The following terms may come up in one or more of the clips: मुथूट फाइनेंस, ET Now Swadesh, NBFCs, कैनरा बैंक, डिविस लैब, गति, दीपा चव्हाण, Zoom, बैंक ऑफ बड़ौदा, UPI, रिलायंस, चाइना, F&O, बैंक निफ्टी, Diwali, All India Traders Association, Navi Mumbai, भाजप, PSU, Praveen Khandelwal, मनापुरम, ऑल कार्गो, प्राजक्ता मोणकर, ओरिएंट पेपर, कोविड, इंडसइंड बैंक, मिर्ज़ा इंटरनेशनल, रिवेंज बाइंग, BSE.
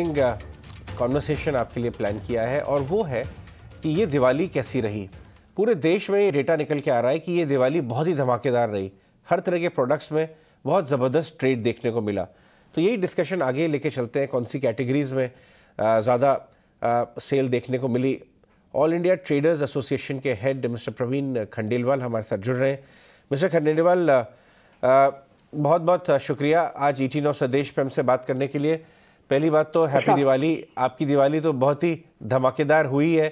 Interesting conversation आपके लिए plan किया है और वो है कि ये दिवाली कैसी रही। पूरे देश में ये डेटा निकल के आ रहा है कि ये दिवाली बहुत ही धमाकेदार रही, हर तरह के प्रोडक्ट्स में बहुत ज़बरदस्त ट्रेड देखने को मिला। तो यही डिस्कशन आगे लेके चलते हैं, कौन सी कैटेगरीज़ में ज़्यादा सेल देखने को मिली। ऑल इंडिया ट्रेडर्स एसोसिएशन के हेड मिस्टर प्रवीण खंडेलवाल हमारे साथ जुड़ रहे हैं। मिस्टर खंडेलवाल, बहुत बहुत शुक्रिया आज ET Now स्वदेश पर हमसे बात करने के लिए। पहली बात तो हैप्पी दिवाली। आपकी दिवाली तो बहुत ही धमाकेदार हुई है।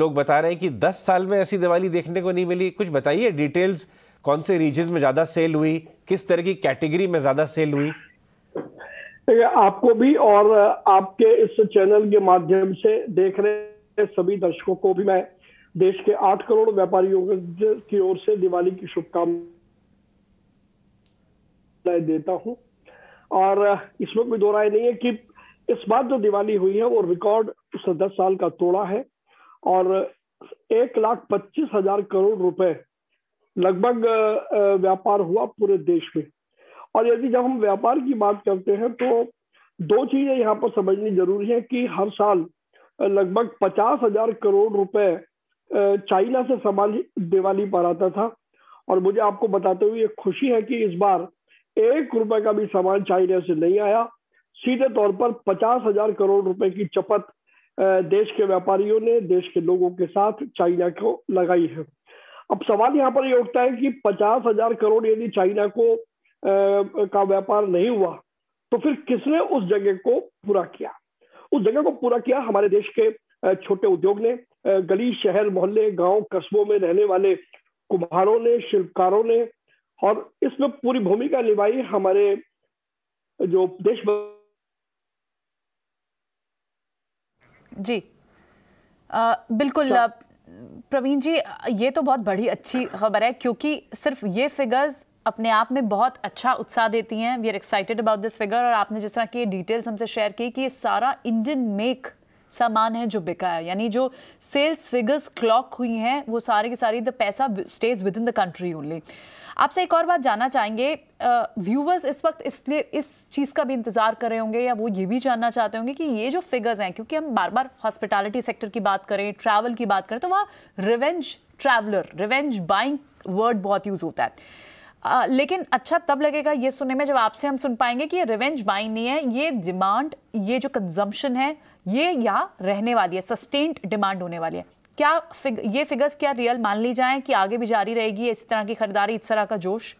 लोग बता रहे हैं कि 10 साल में ऐसी दिवाली देखने को नहीं मिली। कुछ बताइए डिटेल्स, कौन से रीजन में ज़्यादा सेल हुई, किस तरह की कैटेगरी में ज़्यादा सेल हुई? आपको भी और आपके इस चैनल के माध्यम से देख रहे सभी दर्शकों को भी मैं देश के 8 करोड़ व्यापारियों की ओर से दिवाली की शुभकामनाएं देता हूं। और इसमें कोई दो राय नहीं है कि इस बार जो दिवाली हुई है वो रिकॉर्ड 10 साल का तोड़ा है और 1,25,000 करोड़ रुपए लगभग व्यापार हुआ पूरे देश में। और यदि जब हम व्यापार की बात करते हैं तो दो चीजें यहाँ पर समझनी जरूरी है कि हर साल लगभग 50,000 करोड़ रुपए चाइना से सामान दिवाली पर आता था और मुझे आपको बताते हुए खुशी है कि इस बार 1 रुपए का भी सामान चाइना से नहीं आया। सीधे तौर पर 50,000 करोड़ रुपए की चपत देश के व्यापारियों ने देश के लोगों के साथ चाइना को लगाई है। अब सवाल यहाँ पर ये उठता है कि 50,000 करोड़ यदि चाइना को का व्यापार नहीं हुआ तो फिर किसने उस जगह को पूरा किया? उस जगह को पूरा किया हमारे देश के छोटे उद्योग ने, गली शहर मोहल्ले गांव कस्बों में रहने वाले कुम्हारों ने, शिल्पकारों ने, और इसमें पूरी भूमिका निभाई हमारे जो देश जी। बिल्कुल प्रवीण जी, ये तो बहुत बड़ी अच्छी खबर है क्योंकि सिर्फ ये फिगर्स अपने आप में बहुत अच्छा उत्साह देती हैं। We are excited about this figure. और आपने जिस तरह की ये डिटेल्स हमसे शेयर की कि ये सारा इंडियन मेक सामान है जो बिका है, यानी जो सेल्स फिगर्स क्लॉक हुई हैं वो सारी की सारी द पैसा stage within the country only. आपसे एक और बात जानना चाहेंगे, व्यूवर्स इस वक्त इसलिए इस चीज़ का भी इंतज़ार कर रहे होंगे या वो ये भी जानना चाहते होंगे कि ये जो फिगर्स हैं, क्योंकि हम बार बार हॉस्पिटैलिटी सेक्टर की बात करें, ट्रैवल की बात करें तो वहाँ revenge traveller, रिवेंज बाइंग word बहुत यूज़ होता है। लेकिन अच्छा तब लगेगा ये सुनने में जब आपसे हम सुन पाएंगे कि ये रिवेंज बाइंग नहीं है, ये डिमांड, ये जो कंजम्पशन है ये यहाँ रहने वाली है, सस्टेन्ड डिमांड होने वाली है। क्या ये फिगर्स क्या रियल मान ली जाएं कि आगे भी जारी रहेगी इस तरह की खरीदारी, इस तरह का जोश?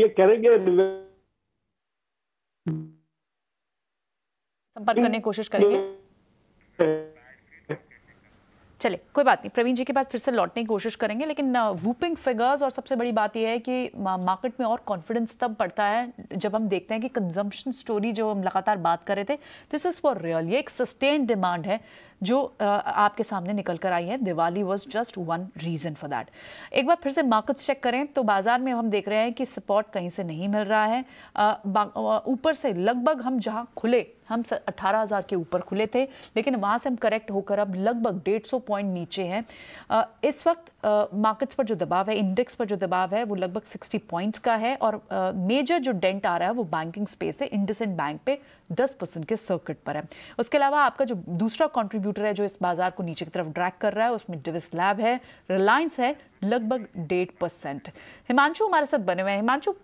ये करेंगे, संपर्क करने की कोशिश करेंगे। चले कोई बात नहीं, प्रवीण जी के पास फिर से लौटने की कोशिश करेंगे। लेकिन वूपिंग फिगर्स और सबसे बड़ी बात यह है कि मार्केट में और कॉन्फिडेंस तब बढ़ता है जब हम देखते हैं कि कंजम्पशन स्टोरी जो हम लगातार बात कर रहे थे, दिस इज़ फॉर रियल, ये एक सस्टेन डिमांड है जो आपके सामने निकल कर आई है। Diwali was just one reason for that. एक बार फिर से मार्केट्स चेक करें तो बाजार में हम देख रहे हैं कि सपोर्ट कहीं से नहीं मिल रहा है। ऊपर से लगभग हम जहाँ खुले, हम 18,000 के ऊपर खुले थे लेकिन वहाँ से हम करेक्ट होकर अब लगभग 150 पॉइंट नीचे हैं। इस वक्त मार्केट्स पर जो दबाव है, इंडेक्स पर जो दबाव है वो लगभग 60 पॉइंट्स का है और मेजर जो डेंट आ रहा है वो बैंकिंग स्पेस है। इंडसइंड बैंक पे 10% के सर्किट पर है। उसके अलावा आपका जो दूसरा कॉन्ट्रीब्यूटर है जो इस बाजार को नीचे की तरफ ड्रैक कर रहा है उसमें डिविस लैब है, रिलायंस है, लगभग 1.5%। हिमांशु हमारे साथ बने हुए हैं। हिमांशु,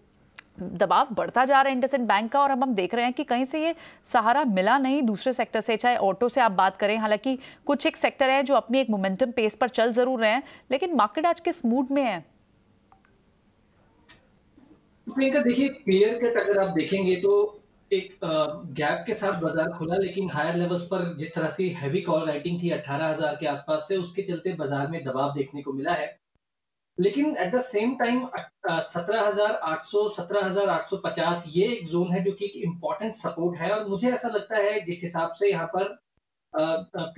दबाव बढ़ता जा रहा है इंडसइंड बैंक का और अब हम देख रहे हैं कि कहीं से ये सहारा मिला नहीं दूसरे सेक्टर से, चाहे ऑटो से आप बात करें। हालांकि कुछ एक सेक्टर हैं जो अपनी एक मोमेंटम पेस पर चल जरूर रहे हैं, लेकिन मार्केट आज किस मूड में है? देखिए पेयर कट अगर आप देखेंगे तो एक गैप के साथ बाजार खुला, लेकिन हायर लेवल्स पर जिस तरह से हैवी कॉल राइटिंग थी 18,000 के आसपास से, उसके चलते बाजार में दबाव देखने को मिला है। लेकिन एट द सेम टाइम 17,800 17,850 ये एक जोन है जो कि एक इम्पोर्टेंट सपोर्ट है। और मुझे ऐसा लगता है जिस हिसाब से यहाँ पर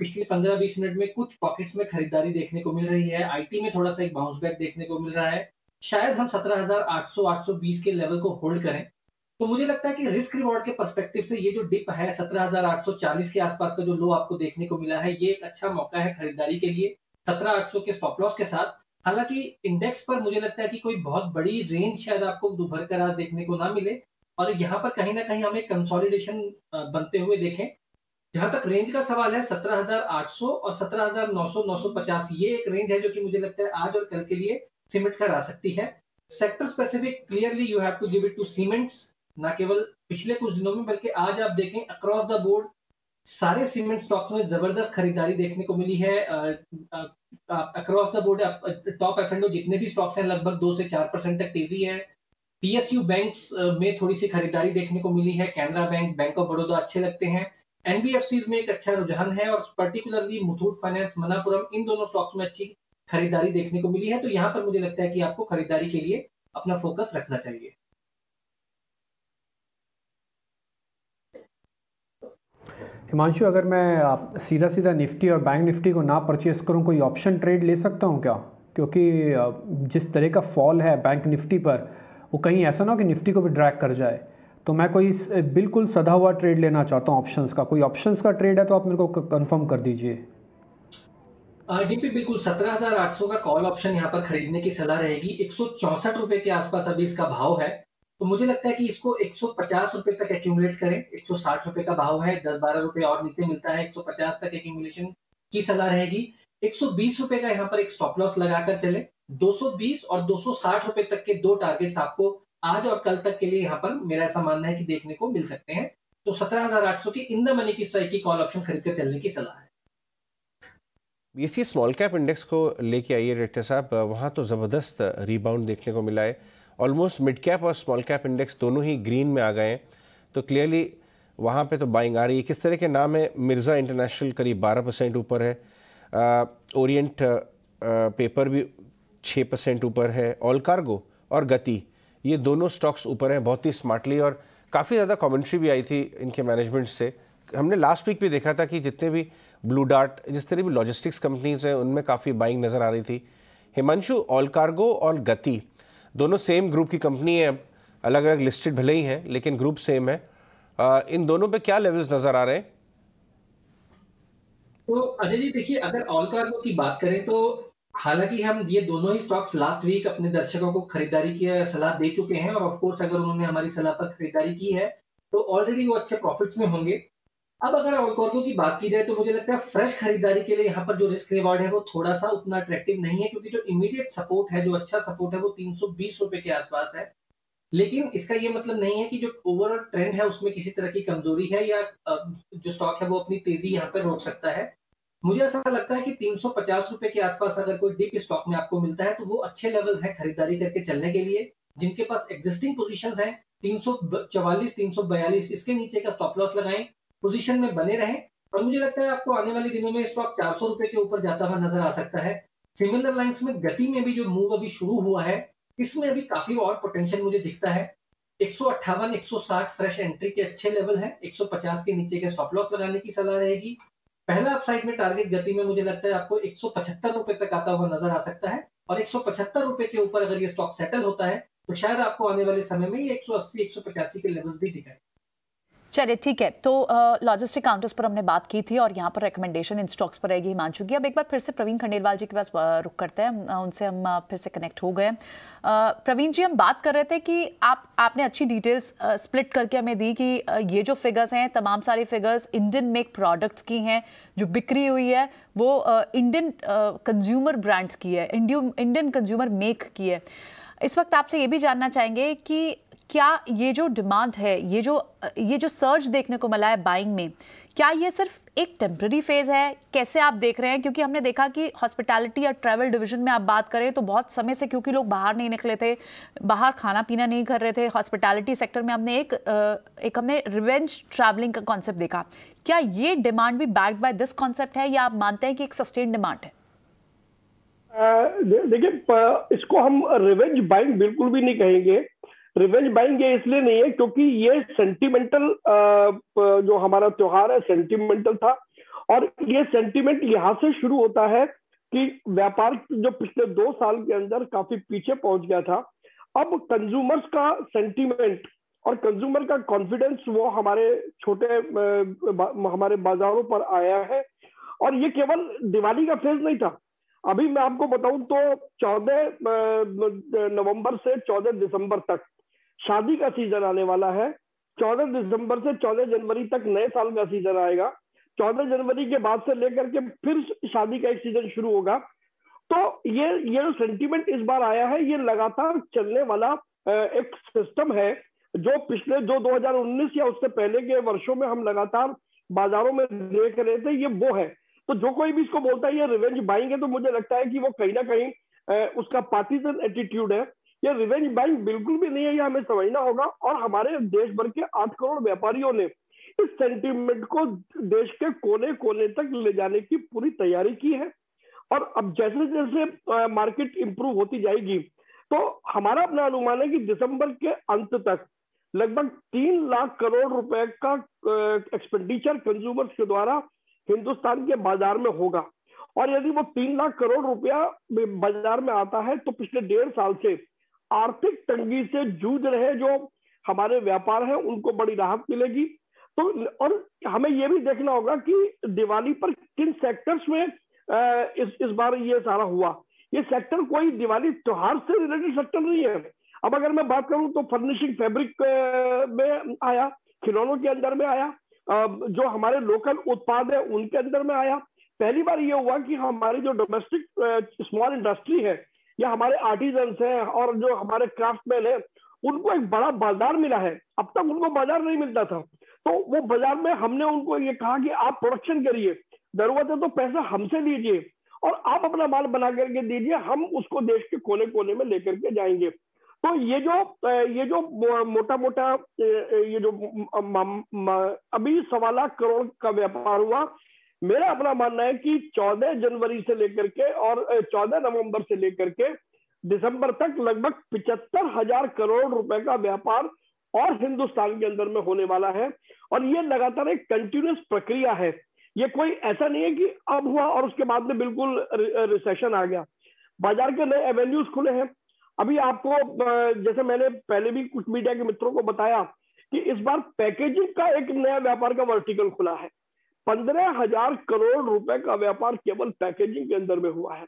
पिछले 15-20 मिनट में कुछ पॉकेट्स में खरीदारी देखने को मिल रही है, आईटी में थोड़ा सा एक बाउंस बैक देखने को मिल रहा है, शायद हम 17,800 820 के लेवल को होल्ड करें। तो मुझे लगता है कि रिस्क रिवॉर्ड के पर्सपेक्टिव से ये जो डिप है 17,840 के आसपास का जो लो आपको देखने को मिला है, ये एक अच्छा मौका है खरीदारी के लिए 17,800 के स्टॉप लॉस के साथ। हालांकि इंडेक्स पर मुझे लगता है कि कोई बहुत बड़ी रेंज शायद आपको दोपहर का राज देखने को ना मिले और यहाँ पर कहीं ना कहीं हमें कंसोलिडेशन बनते हुए देखें। जहां तक रेंज का सवाल है 17,800 और 17,900-950 ये एक रेंज है जो कि मुझे लगता है आज और कल के लिए सीमेंट कर आ सकती है। Sector specific clearly you have to give it to cements, ना केवल पिछले कुछ दिनों में बल्कि आज आप देखें अक्रॉस द बोर्ड सारे सीमेंट स्टॉक्स में जबरदस्त खरीदारी देखने को मिली है। Across the board top F&O जितने भी स्टॉक्स हैं लगभग 2 से 4% तक तेजी है। PSU बैंक्स में थोड़ी सी खरीदारी देखने को मिली है, कैनरा बैंक, बैंक ऑफ बड़ौदा अच्छे लगते हैं। NBFCs में एक अच्छा रुझान है और पर्टिकुलरली मुथूट फाइनेंस, मनापुरम, इन दोनों स्टॉक्स में अच्छी खरीदारी देखने को मिली है। तो यहाँ पर मुझे लगता है कि आपको खरीदारी के लिए अपना फोकस रखना चाहिए। हिमांशु, अगर मैं सीधा सीधा निफ्टी और बैंक निफ्टी को ना परचेस करूं, कोई ऑप्शन ट्रेड ले सकता हूं क्या? क्योंकि जिस तरह का फॉल है बैंक निफ्टी पर, वो कहीं ऐसा ना हो कि निफ्टी को भी ड्रैग कर जाए। तो मैं कोई बिल्कुल सधा हुआ ट्रेड लेना चाहता हूं ऑप्शंस का। कोई ऑप्शंस का ट्रेड है तो आप मेरे को कंफर्म कर दीजिए। डीपी बिल्कुल 17,800 का कॉल ऑप्शन यहाँ पर खरीदने की सलाह रहेगी। 164 रुपये के आसपास अभी इसका भाव है, तो मुझे लगता है कि इसको 150 रुपये तक एक्यूमुलेट करें। 160 रुपये का भाव है, 10-12 रुपये और नीचे मिलता है, 150 तक एक्यूमुलेशन की सलाह रहेगी। 120 रुपये का यहाँ पर एक स्टॉप लॉस लगाकर चले। 220 और 260 रुपये तक के दो टारगेट्स आपको आज और कल तक के लिए यहाँ पर मेरा ऐसा मानना है कि देखने को मिल सकते हैं। तो 17,800 की इन द मनी की स्ट्राइक की कॉल ऑप्शन खरीद कर चलने की सलाह है। BSE स्मॉल कैप इंडेक्स को लेके आइए डायरेक्टर साहब, वहाँ तो जबरदस्त रिबाउंड देखने को मिला है। ऑलमोस्ट मिड कैप और स्मॉल कैप इंडेक्स दोनों ही ग्रीन में आ गए हैं, तो क्लियरली वहाँ पे तो बाइंग आ रही है। किस तरह के नाम है? मिर्ज़ा इंटरनेशनल करीब 12% ऊपर है, ओरिएंट पेपर भी 6% ऊपर है, ऑल कार्गो और गति ये दोनों स्टॉक्स ऊपर हैं बहुत ही स्मार्टली। और काफ़ी ज़्यादा कमेंट्री भी आई थी इनके मैनेजमेंट से। हमने लास्ट वीक भी देखा था कि जितने भी ब्लू डार्ट, जिस तरह भी लॉजिस्टिक्स कंपनीज हैं, उनमें काफ़ी बाइंग नज़र आ रही थी। हिमांशु, ऑल कार्गो और गति दोनों सेम ग्रुप की कंपनी है, अलग अलग लिस्टेड भले ही हैं लेकिन ग्रुप सेम है। इन दोनों पे क्या लेवल्स नजर आ रहे हैं? तो अजय जी देखिए, अगर ऑल कार्गो की बात करें तो हालांकि हम ये दोनों ही स्टॉक्स लास्ट वीक अपने दर्शकों को खरीदारी की सलाह दे चुके हैं और ऑफ कोर्स अगर उन्होंने हमारी सलाह पर खरीदारी की है तो ऑलरेडी वो अच्छे प्रॉफिट्स में होंगे। अब अगर ऑल कार्गो की बात की जाए तो मुझे लगता है फ्रेश खरीदारी के लिए यहाँ पर जो रिस्क रिवॉर्ड है वो थोड़ा सा उतना अट्रैक्टिव नहीं है, क्योंकि जो इमीडिएट सपोर्ट है, जो अच्छा सपोर्ट है वो 320 रुपए के आसपास है। लेकिन इसका ये मतलब नहीं है कि जो ओवरऑल ट्रेंड है उसमें किसी तरह की कमजोरी है या जो स्टॉक है वो अपनी तेजी यहाँ पर रोक सकता है। मुझे ऐसा लगता है कि 350 रुपए के आसपास अगर कोई डिप स्टॉक में आपको मिलता है तो वो अच्छे लेवल है खरीदारी करके चलने के लिए। जिनके पास एग्जिस्टिंग पोजिशन है 344, 342 इसके नीचे का स्टॉप लॉस लगाए, पोजीशन में बने रहें और मुझे लगता है आपको आने वाले दिनों में स्टॉक 400 रुपए के ऊपर जाता हुआ नजर आ सकता है। सिमिलर लाइंस में गति में भी जो मूव अभी शुरू हुआ है इसमें अभी काफी और पोटेंशियल मुझे दिखता है। 158, 160 फ्रेश एंट्री के अच्छे लेवल है। 150 के नीचे के स्टॉप लॉस लगाने की सलाह रहेगी। पहला अपसाइड में टारगेट गति में मुझे लगता है आपको 175 रुपए तक आता हुआ नजर आ सकता है और 175 रुपए के ऊपर अगर ये स्टॉक सेटल होता है तो शायद आपको आने वाले समय में 180, 185 के लेवल भी दिखाएंगे। चलिए ठीक है, तो लॉजिस्टिक काउंटर्स पर हमने बात की थी और यहाँ पर रिकमेंडेशन इन स्टॉक्स पर रहेगी हिमांशु की। अब एक बार फिर से प्रवीण खंडेलवाल जी के पास रुक करते हैं, उनसे हम फिर से कनेक्ट हो गए। प्रवीण जी, हम बात कर रहे थे कि आपने अच्छी डिटेल्स स्प्लिट करके हमें दी कि ये जो फिगर्स हैं तमाम सारी फिगर्स इंडियन मेक प्रोडक्ट्स की हैं, जो बिक्री हुई है वो इंडियन कंज्यूमर ब्रांड्स की है, इंडियन कंज्यूमर मेक की है। इस वक्त आपसे ये भी जानना चाहेंगे कि क्या ये जो डिमांड है, ये जो सर्ज देखने को मिला है बाइंग में, क्या ये सिर्फ एक टेम्पररी फेज़ है? कैसे आप देख रहे हैं? क्योंकि हमने देखा कि हॉस्पिटैलिटी या ट्रैवल डिवीज़न में आप बात करें तो बहुत समय से, क्योंकि लोग बाहर नहीं निकले थे, बाहर खाना पीना नहीं कर रहे थे, हॉस्पिटैलिटी सेक्टर में हमने हमने रिवेंज ट्रैवलिंग का कॉन्सेप्ट देखा। क्या ये डिमांड भी बैक्ड बाय दिस कॉन्सेप्ट है या आप मानते हैं कि एक सस्टेन डिमांड है? देखिए, इसको हम रिवेंज बाइंग बिल्कुल भी नहीं कहेंगे। रिवेंज बाइंग ये इसलिए नहीं है क्योंकि ये सेंटिमेंटल जो हमारा त्योहार है सेंटिमेंटल था और ये सेंटिमेंट यहाँ से शुरू होता है कि व्यापार जो पिछले 2 साल के अंदर काफी पीछे पहुंच गया था, अब कंज्यूमर्स का सेंटिमेंट और कंज्यूमर का कॉन्फिडेंस वो हमारे बाजारों पर आया है। और ये केवल दिवाली का फेज नहीं था, अभी मैं आपको बताऊं तो 14 नवंबर से 14 दिसंबर तक शादी का सीजन आने वाला है। 14 दिसंबर से 14 जनवरी तक नए साल का सीजन आएगा। 14 जनवरी के बाद से लेकर के फिर शादी का एक सीजन शुरू होगा। तो ये जो सेंटिमेंट इस बार आया है ये लगातार चलने वाला एक सिस्टम है जो पिछले 2019 या उससे पहले के वर्षों में हम लगातार बाजारों में देख रहे थे, ये वो है। तो जो कोई भी इसको बोलता है ये रिवेंज बाइंग है, तो मुझे लगता है कि वो कहीं ना कहीं उसका पार्टीजन एटीट्यूड है। ये रिवेंज बाइंग बिल्कुल भी नहीं है, ये हमें समझना होगा। और हमारे देश भर के 8 करोड़ व्यापारियों ने इस सेंटीमेंट को देश के कोने कोने तक ले जाने की पूरी तैयारी की है। और अब जैसे जैसे मार्केट इंप्रूव होती जाएगी तो हमारा अपना अनुमान है कि दिसंबर के अंत तक लगभग 3 लाख करोड़ रुपए का एक्सपेंडिचर कंज्यूमर्स के द्वारा हिंदुस्तान के बाजार में होगा। और यदि वो 3 लाख करोड़ रुपया बाजार में आता है तो पिछले 1.5 साल से आर्थिक तंगी से जूझ रहे जो हमारे व्यापार हैं उनको बड़ी राहत मिलेगी। तो और हमें ये भी देखना होगा कि दिवाली पर किन सेक्टर्स में इस बार ये सारा हुआ। ये सेक्टर कोई दिवाली त्योहार से रिलेटेड सेक्टर नहीं है। अब अगर मैं बात करूं तो फर्निशिंग फैब्रिक में आया, खिलौनों के अंदर में आया, जो हमारे लोकल उत्पाद है उनके अंदर में आया। पहली बार ये हुआ कि हमारी जो डोमेस्टिक स्मॉल इंडस्ट्री है या हमारे आर्टिजन्स हैं और जो हमारे क्राफ्टमैन है उनको एक बड़ा बाजार मिला है। अब तक उनको बाजार नहीं मिलता था। तो वो बाजार में हमने उनको ये कहा कि आप प्रोडक्शन करिए, जरूरत है तो पैसा हमसे लीजिए और आप अपना माल बना करके दीजिए, हम उसको देश के कोने कोने में लेकर के जाएंगे। तो ये जो मोटा मोटा ये जो अभी 1.25 लाख करोड़ का व्यापार हुआ, मेरा अपना मानना है कि 14 जनवरी से लेकर के और 14 नवंबर से लेकर के दिसंबर तक लगभग 75,000 करोड़ रुपए का व्यापार और हिंदुस्तान के अंदर में होने वाला है। और ये लगातार एक कंटिन्यूस प्रक्रिया है, ये कोई ऐसा नहीं है कि अब हुआ और उसके बाद में बिल्कुल रिसेशन आ गया। बाजार के नए एवेन्यूज खुले हैं। अभी आपको जैसे मैंने पहले भी कुछ मीडिया के मित्रों को बताया कि इस बार पैकेजिंग का एक नया व्यापार का वर्टिकल खुला है। 15,000 करोड़ रुपए का व्यापार केवल पैकेजिंग के अंदर में हुआ है।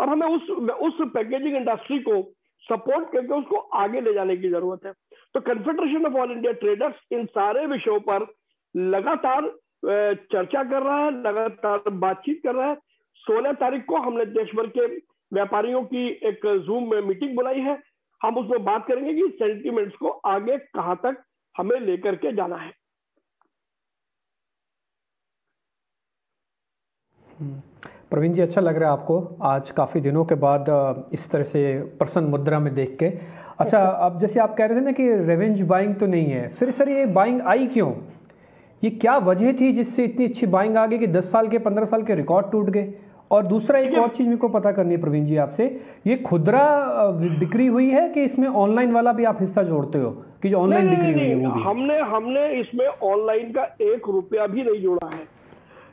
अब हमें उस पैकेजिंग इंडस्ट्री को सपोर्ट करके उसको आगे ले जाने की जरूरत है। तो confederation of all India traders इन सारे विषयों पर लगातार चर्चा कर रहा है, लगातार बातचीत कर रहा है। 16 तारीख को हमने देश भर के व्यापारियों की एक जूम में मीटिंग बुलाई है। हम उसमें बात करेंगे कि सेंटीमेंट्स को आगे कहां तक हमें लेकर के जाना है। प्रवीण जी, अच्छा लग रहा है आपको आज काफ़ी दिनों के बाद इस तरह से प्रसन्न मुद्रा में देख के। अच्छा, अब जैसे आप कह रहे थे ना कि रिवेंज बाइंग तो नहीं है, फिर सर ये बाइंग आई क्यों? ये क्या वजह थी जिससे इतनी अच्छी बाइंग आ गई कि 10 साल के 15 साल के रिकॉर्ड टूट गए? और दूसरा एक और चीज़ मेरे को पता करनी है प्रवीण जी आपसे, ये खुदरा बिक्री हुई है कि इसमें ऑनलाइन वाला भी आप हिस्सा जोड़ते हो कि जो ऑनलाइन बिक्री हुई है वो भी? हमने इसमें ऑनलाइन का 1 रुपया भी नहीं जोड़ा है।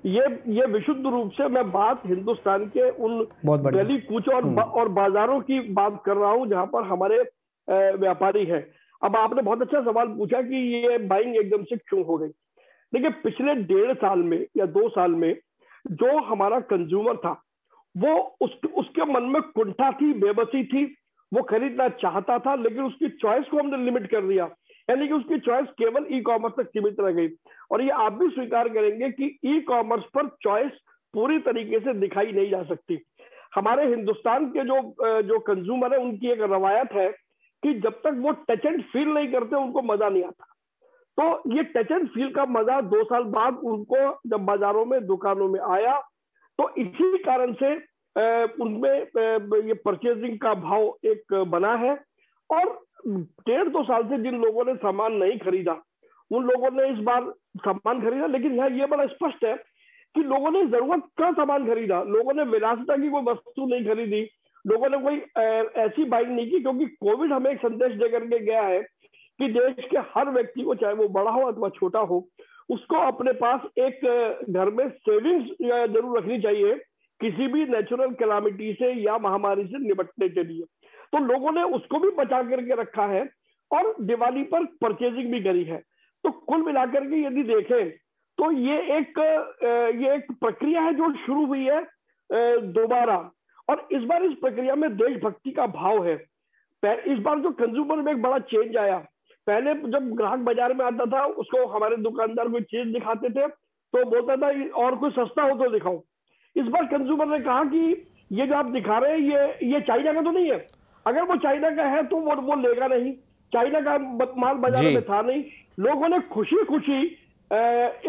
ये विशुद्ध रूप से मैं बात हिंदुस्तान के उन गली कूचों और बाजारों की बात कर रहा हूँ जहाँ पर हमारे व्यापारी है। अब आपने बहुत अच्छा सवाल पूछा कि ये बाइंग एकदम से क्यों हो गई। देखिए, पिछले 1.5 साल में या 2 साल में जो हमारा कंज्यूमर था वो उसके मन में कुंठा थी, बेबसी थी, वो खरीदना चाहता था लेकिन उसकी चॉइस को हमने लिमिट कर दिया, यानी कि उसकी चॉइस केवल ई कॉमर्स तक सीमित रह गई। और ये आप भी स्वीकार करेंगे कि ई कॉमर्स पर चॉइस पूरी तरीके से दिखाई नहीं जा सकती। हमारे हिंदुस्तान के जो कंज्यूमर है उनकी एक रवायत है कि जब तक वो टच एंड फील नहीं करते उनको मजा नहीं आता। तो ये टच एंड फील का मजा 2 साल बाद उनको जब बाजारों में दुकानों में आया तो इसी कारण से उनमें ये परचेजिंग का भाव एक बना है। और 1.5-2 साल से जिन लोगों ने सामान नहीं खरीदा उन लोगों ने इस बार सामान खरीदा। लेकिन यहाँ ये बड़ा स्पष्ट है कि लोगों ने जरूरत का सामान खरीदा, लोगों ने विलासिता की कोई वस्तु नहीं खरीदी, लोगों ने कोई ऐसी बाइक नहीं की, क्योंकि कोविड हमें एक संदेश देकर के गया है कि देश के हर व्यक्ति को, चाहे वो बड़ा हो अथवा छोटा हो, उसको अपने पास एक घर में सेविंग्स जरूर रखनी चाहिए किसी भी नेचुरल कैलामिटी से या महामारी से निपटने के लिए। तो लोगों ने उसको भी बचा करके रखा है और दिवाली पर परचेजिंग भी करी है। तो कुल मिलाकर के यदि देखें तो ये एक प्रक्रिया है जो शुरू हुई है दोबारा। और इस बार इस प्रक्रिया में देशभक्ति का भाव है। इस बार जो कंज्यूमर में एक बड़ा चेंज आया, पहले जब ग्राहक बाजार में आता था उसको हमारे दुकानदार कोई चीज दिखाते थे तो बोलता था और कोई सस्ता हो तो दिखाओ। इस बार कंज्यूमर ने कहा कि ये जो आप दिखा रहे हैं ये चाइना का तो नहीं है, अगर वो चाइना का है तो वो लेगा नहीं, चाइना का माल बाजार में था नहीं। लोगों ने खुशी खुशी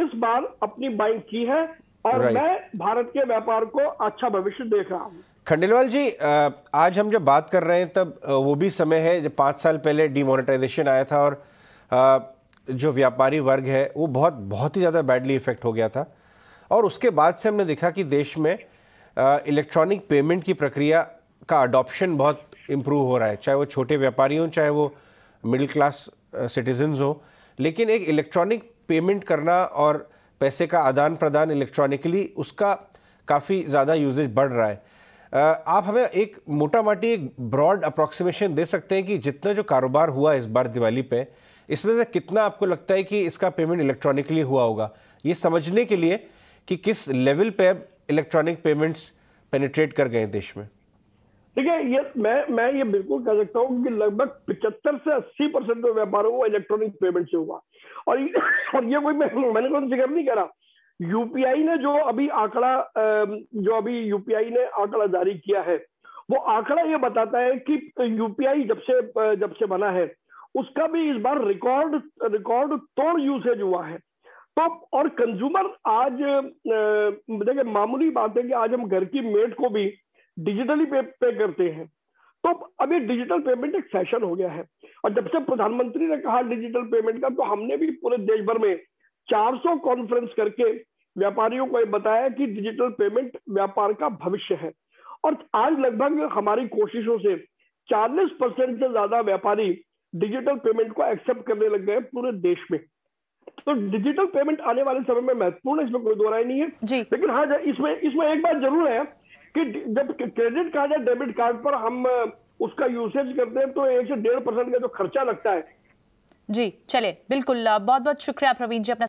इस बार अपनी बाइंग की है और मैं भारत के व्यापार को अच्छा भविष्य देख रहा हूँ। खंडेलवाल जी, आज हम जब बात कर रहे हैं तब वो भी समय है जब 5 साल पहले डिमोनेटाइजेशन आया था और जो व्यापारी वर्ग है वो बहुत ही ज़्यादा बैडली इफेक्ट हो गया था। और उसके बाद से हमने देखा कि देश में इलेक्ट्रॉनिक पेमेंट की प्रक्रिया का अडॉप्शन बहुत इम्प्रूव हो रहा है, चाहे वो छोटे व्यापारी हों चाहे वो मिडिल क्लास सिटीजन्स हों, लेकिन एक इलेक्ट्रॉनिक पेमेंट करना और पैसे का आदान प्रदान इलेक्ट्रॉनिकली उसका काफ़ी ज़्यादा यूजेज बढ़ रहा है। आप हमें एक मोटा माटी एक ब्रॉड अप्रॉक्सीमेशन दे सकते हैं कि जितना जो कारोबार हुआ इस बार दिवाली पे, इसमें से कितना आपको लगता है कि इसका पेमेंट इलेक्ट्रॉनिकली हुआ होगा, ये समझने के लिए कि किस लेवल पे इलेक्ट्रॉनिक पेमेंट्स पेनिट्रेट कर गए देश में? देखिए, ये मैं ये बिल्कुल कह सकता हूँ कि लगभग 75 से 80% व्यापारों को इलेक्ट्रॉनिक पेमेंट से हुआ। और ये कोई मैंने कोई जिक्र नहीं करा, यूपीआई ने जो अभी यूपीआई ने आंकड़ा जारी किया है, वो आंकड़ा ये बताता है कि यूपीआई जब से बना है उसका भी इस बार रिकॉर्ड तोड़ यूसेज हुआ है। तो और कंज्यूमर आज देखिए, मामूली बात है कि आज हम घर की मेड को भी डिजिटली पे करते हैं। तो अभी डिजिटल पेमेंट एक फैशन हो गया है और जब से प्रधानमंत्री ने कहा डिजिटल पेमेंट का, तो हमने भी पूरे देश भर में 400 कॉन्फ्रेंस करके व्यापारियों को ये बताया कि डिजिटल पेमेंट व्यापार का भविष्य है। और आज लगभग हमारी कोशिशों से 40% से ज्यादा व्यापारी डिजिटल पेमेंट को एक्सेप्ट करने लग गए पूरे देश में। तो डिजिटल पेमेंट आने वाले समय में महत्वपूर्ण, इसमें कोई दो राय नहीं है। लेकिन हाँ, इसमें एक बात जरूर है कि जब क्रेडिट कार्ड या डेबिट कार्ड पर हम उसका यूसेज करते हैं तो 1 से 1.5% का जो खर्चा लगता है। जी चले, बिल्कुल, बहुत बहुत शुक्रिया प्रवीण जी अपना